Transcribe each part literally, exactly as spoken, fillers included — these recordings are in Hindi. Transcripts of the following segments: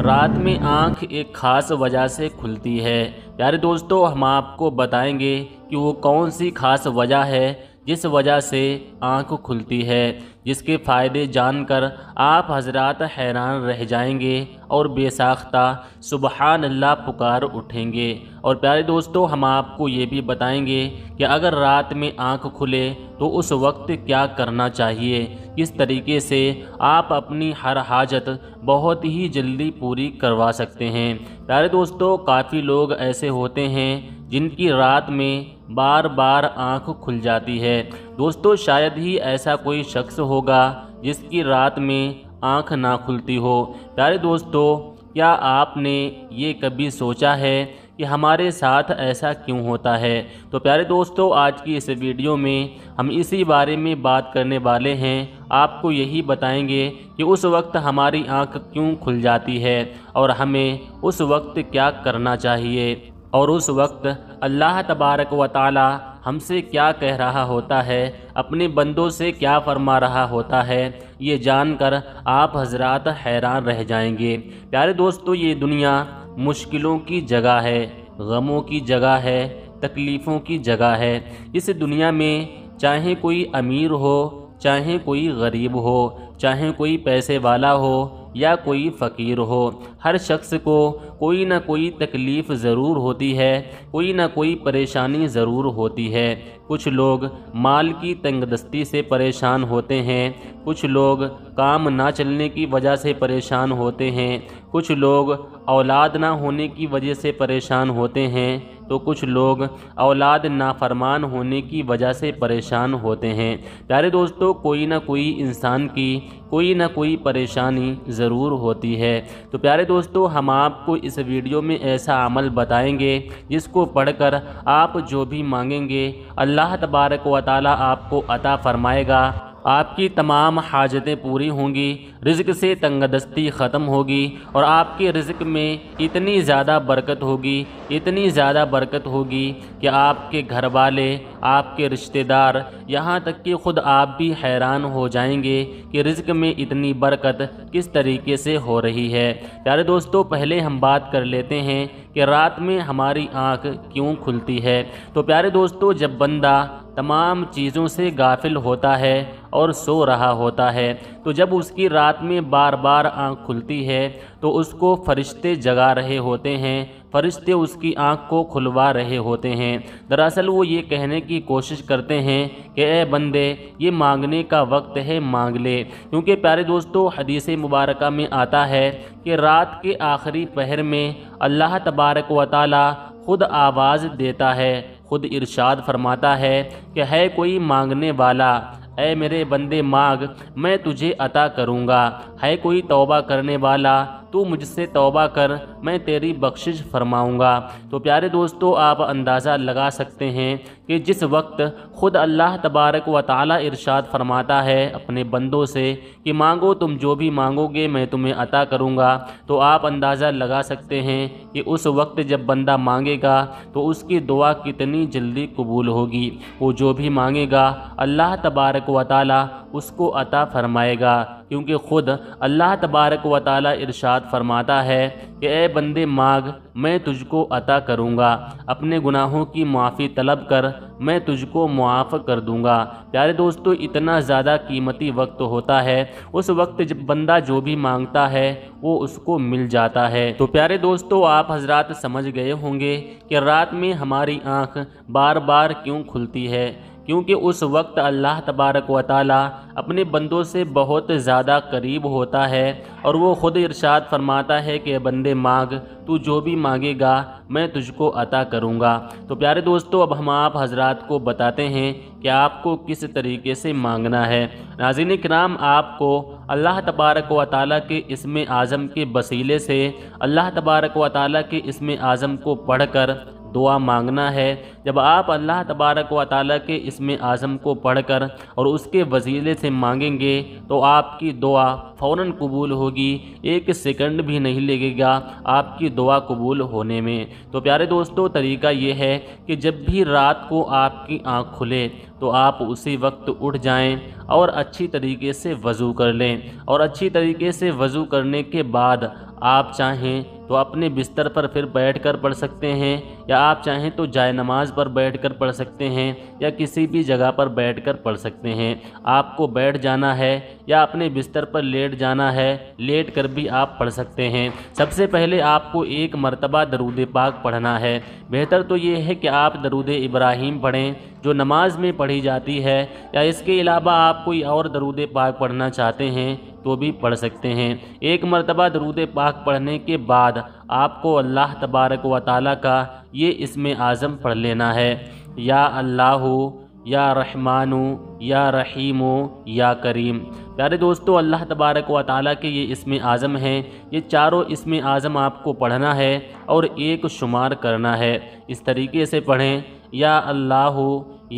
रात में आँख एक ख़ास वजह से खुलती है। प्यारे दोस्तों, हम आपको बताएंगे कि वो कौन सी ख़ास वजह है जिस वजह से आँख खुलती है, जिसके फ़ायदे जानकर आप हजरात हैरान रह जाएंगे और बेसाख्ता सुबहान अल्लाह पुकार उठेंगे। और प्यारे दोस्तों, हम आपको ये भी बताएंगे कि अगर रात में आँख खुले तो उस वक्त क्या करना चाहिए, किस तरीके से आप अपनी हर हाजत बहुत ही जल्दी पूरी करवा सकते हैं। प्यारे दोस्तों, काफ़ी लोग ऐसे होते हैं जिनकी रात में बार बार आँख खुल जाती है। दोस्तों, शायद ही ऐसा कोई शख्स होगा जिसकी रात में आँख ना खुलती हो। प्यारे दोस्तों, क्या आपने ये कभी सोचा है कि हमारे साथ ऐसा क्यों होता है? तो प्यारे दोस्तों, आज की इस वीडियो में हम इसी बारे में बात करने वाले हैं। आपको यही बताएंगे कि उस वक्त हमारी आँख क्यों खुल जाती है और हमें उस वक्त क्या करना चाहिए, और उस वक्त अल्लाह तबारक व ताला हमसे क्या कह रहा होता है, अपने बंदों से क्या फरमा रहा होता है। ये जानकर आप हजरात हैरान रह जाएंगे। प्यारे दोस्तों, ये दुनिया मुश्किलों की जगह है, गमों की जगह है, तकलीफ़ों की जगह है। इस दुनिया में चाहे कोई अमीर हो, चाहे कोई गरीब हो, चाहे कोई पैसे वाला हो या कोई फ़कीर हो, हर शख्स को कोई ना कोई तकलीफ़ ज़रूर होती है, कोई ना कोई परेशानी ज़रूर होती है। कुछ लोग माल की तंगदस्ती से परेशान होते हैं, कुछ लोग काम ना चलने की वजह से परेशान होते हैं, कुछ लोग औलाद ना होने की वजह से परेशान होते हैं, तो कुछ लोग औलाद नाफरमान होने की वजह से परेशान होते हैं। प्यारे दोस्तों, कोई ना कोई इंसान की कोई ना कोई परेशानी ज़रूर होती है। तो प्यारे दोस्तों, हम आपको इस वीडियो में ऐसा अमल बताएंगे जिसको पढ़कर आप जो भी मांगेंगे अल्लाह तबारक व ताला आपको अता फरमाएगा। आपकी तमाम हाजतें पूरी होंगी, रिज़्क़ से तंगदस्ती ख़त्म होगी और आपके रिज़्क़ में इतनी ज़्यादा बरकत होगी, इतनी ज़्यादा बरकत होगी कि आपके घर वाले, आपके रिश्तेदार, यहाँ तक कि ख़ुद आप भी हैरान हो जाएंगे कि रिज़्क़ में इतनी बरकत किस तरीके से हो रही है। प्यारे दोस्तों, पहले हम बात कर लेते हैं कि रात में हमारी आँख क्यों खुलती है। तो प्यारे दोस्तों, जब बंदा तमाम चीज़ों से गाफिल होता है और सो रहा होता है, तो जब उसकी रात में बार बार आँख खुलती है तो उसको फरिश्ते जगा रहे होते हैं, फरिश्ते उसकी आँख को खुलवा रहे होते हैं। दरअसल वो ये कहने की कोशिश करते हैं कि ए बंदे, ये मांगने का वक्त है, मांग ले। क्योंकि प्यारे दोस्तों, हदीस मुबारक में आता है कि रात के आखिरी पहर में अल्लाह तबारक व ताला खुद आवाज़ देता है, खुद इरशाद फरमाता है कि है कोई मांगने वाला, ऐ मेरे बंदे मांग, मैं तुझे अता करूँगा। है कोई तौबा करने वाला, तू मुझसे तौबा कर, मैं तेरी बख्शिश फरमाऊँगा। तो प्यारे दोस्तों, आप अंदाज़ा लगा सकते हैं कि जिस वक्त ख़ुद अल्लाह तबारक व ताला इरशाद फरमाता है अपने बंदों से कि मांगो, तुम जो भी मांगोगे मैं तुम्हें अता करूँगा, तो आप अंदाज़ा लगा सकते हैं कि उस वक्त जब बंदा मांगेगा तो उसकी दुआ कितनी जल्दी कबूल होगी। वो जो भी मांगेगा अल्लाह तबारक व ताला उसको अता फरमाएगा, क्योंकि ख़ुद अल्लाह तबारक व ताला इरशाद फरमाता है कि ए बंदे मांग, मैं तुझको अता करूँगा, अपने गुनाहों की माफ़ी तलब कर, मैं तुझको मुआफ़ कर दूँगा। प्यारे दोस्तों, इतना ज़्यादा कीमती वक्त होता है, उस वक्त जब बंदा जो भी मांगता है वो उसको मिल जाता है। तो प्यारे दोस्तों, आप हजरात समझ गए होंगे कि रात में हमारी आँख बार बार क्यों खुलती है, क्योंकि उस वक्त अल्लाह तबारक व ताला अपने बंदों से बहुत ज़्यादा करीब होता है और वो ख़ुद इरशाद फरमाता है कि बंदे मांग, तू जो भी मांगेगा मैं तुझको अता करूँगा। तो प्यारे दोस्तों, अब हम आप हजरात को बताते हैं कि आपको किस तरीके से मांगना है। नाज़रीन किराम, आपको अल्लाह तबारक व ताला के इस्मे आज़म के वसीले से अल्लाह तबारक व ताला के इस्मे आज़म को पढ़ कर दुआ मांगना है। जब आप अल्लाह तबारक व ताला के इस्मे आज़म को पढ़कर और उसके वसीले से मांगेंगे तो आपकी दुआ फ़ौरन कबूल होगी, एक सेकंड भी नहीं लगेगा आपकी दुआ कबूल होने में। तो प्यारे दोस्तों, तरीका ये है कि जब भी रात को आपकी आँख खुले तो आप उसी वक्त उठ जाएं और अच्छी तरीके से वज़ू कर लें, और अच्छी तरीके से वज़ू करने के बाद आप चाहें तो अपने बिस्तर पर फिर बैठकर पढ़ सकते हैं, या आप चाहें तो जाए नमाज पर बैठकर पढ़ सकते हैं, या किसी भी जगह पर बैठकर पढ़ सकते हैं। आपको बैठ जाना है या अपने बिस्तर पर लेट जाना है, लेट कर भी आप पढ़ सकते हैं। सबसे पहले आपको एक मर्तबा दरूद पाक पढ़ना है। बेहतर तो ये है कि आप दरूद इब्राहीम पढ़ें जो नमाज में पढ़ी जाती है, या इसके अलावा आप कोई और दरूद पाक पढ़ना चाहते हैं तो भी पढ़ सकते हैं। एक मर्तबा दरूद पाक पढ़ने के बाद आपको अल्लाह तबारक व ताला का ये इसमें आज़म पढ़ लेना है, या अल्लाहु, या रहमानु, या रहीमो, या करीम। प्यारे दोस्तों, अल्लाह तबारक व ताला के ये इसमें आज़म हैं। ये चारों इसमें आज़म आपको पढ़ना है और एक शुमार करना है। इस तरीके से पढ़ें, या अल्लाहु,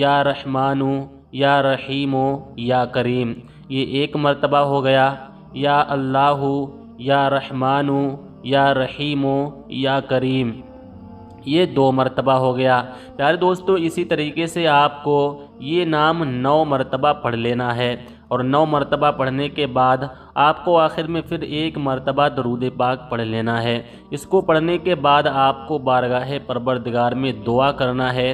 या रहमानु, या रहीमो, या करीम। ये एक मर्तबा हो गया, या अल्लाहु, या रहमानु, या रहीमो, या करीम। ये दो मर्तबा हो गया। प्यारे दोस्तों, इसी तरीके से आपको ये नाम नौ मर्तबा पढ़ लेना है, और नौ मर्तबा पढ़ने के बाद आपको आखिर में फिर एक मर्तबा दरूद पाक पढ़ लेना है। इसको पढ़ने के बाद आपको बारगाह परवरदिगार में दुआ करना है।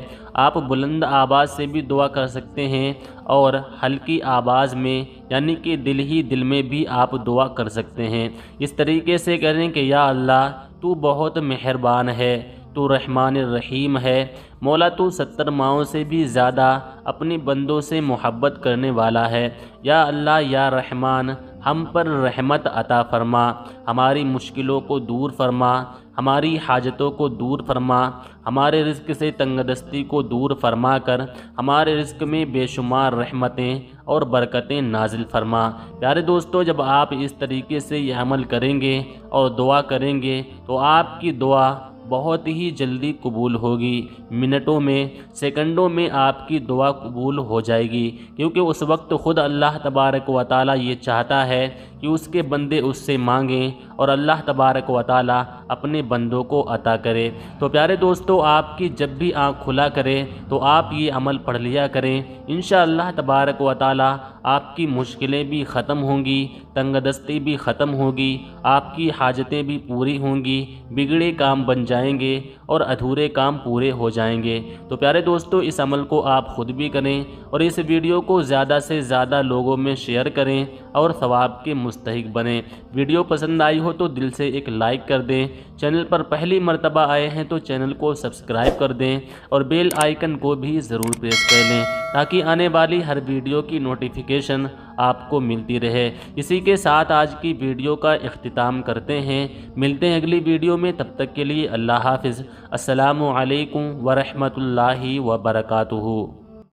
आप बुलंद आवाज़ से भी दुआ कर सकते हैं और हल्की आवाज़ में, यानी कि दिल ही दिल में भी आप दुआ कर सकते हैं। इस तरीके से करें कि या अल्लाह तू बहुत मेहरबान है, तू रहमान रहीम है, मौला तू सत्तर माओं से भी ज़्यादा अपने बंदों से मोहब्बत करने वाला है। या अल्लाह, या रहमान, हम पर रहमत अता फरमा, हमारी मुश्किलों को दूर फरमा, हमारी हाजतों को दूर फरमा, हमारे रिज़्क़ से तंगदस्ती को दूर फरमा कर हमारे रिज़्क़ में बेशुमार रहमतें और बरकतें नाजिल फरमा। प्यारे दोस्तों, जब आप इस तरीके से यह अमल करेंगे और दुआ करेंगे तो आपकी दुआ बहुत ही जल्दी कबूल होगी। मिनटों में, सेकंडों में आपकी दुआ कबूल हो जाएगी, क्योंकि उस वक्त ख़ुद अल्लाह तबारक व ताला ये चाहता है कि उसके बंदे उससे मांगें और अल्लाह तबारक व ताला अपने बंदों को अता करे। तो प्यारे दोस्तों, आपकी जब भी आँख खुला करे तो आप ये अमल पढ़ लिया करें। इंशाअल्लाह तबारक व ताला आपकी मुश्किलें भी ख़त्म होंगी, तंगदस्ती भी ख़त्म होगी, आपकी हाजतें भी पूरी होंगी, बिगड़े काम बन जाएंगे और अधूरे काम पूरे हो जाएंगे। तो प्यारे दोस्तों, इस अमल को आप ख़ुद भी करें और इस वीडियो को ज़्यादा से ज़्यादा लोगों में शेयर करें और सवाब के मुस्तहिक बनें। वीडियो पसंद आई हो तो दिल से एक लाइक कर दें। चैनल पर पहली मर्तबा आए हैं तो चैनल को सब्सक्राइब कर दें और बेल आइकन को भी ज़रूर प्रेस कर लें, ताकि आने वाली हर वीडियो की नोटिफिकेशन आपको मिलती रहे। इसी के साथ आज की वीडियो का इख्तिताम करते हैं। मिलते हैं अगली वीडियो में, तब तक के लिए अल्लाह हाफ़िज़। अस्सलामु अलैकुम व रहमतुल्लाहि व बरकातुहू।